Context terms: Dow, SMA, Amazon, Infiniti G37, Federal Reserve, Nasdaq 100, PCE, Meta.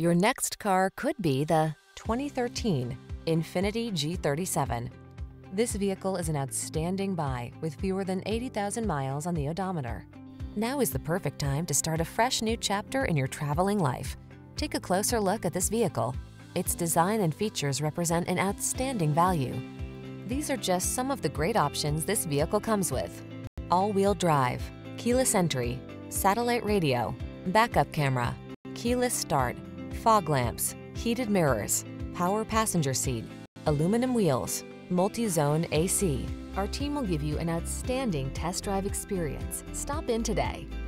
Your next car could be the 2013 Infiniti G37. This vehicle is an outstanding buy with fewer than 80,000 miles on the odometer. Now is the perfect time to start a fresh new chapter in your traveling life. Take a closer look at this vehicle. Its design and features represent an outstanding value. These are just some of the great options this vehicle comes with: all-wheel drive, keyless entry, satellite radio, backup camera, keyless start, fog lamps, heated mirrors, power passenger seat, aluminum wheels, multi-zone AC. Our team will give you an outstanding test drive experience. Stop in today.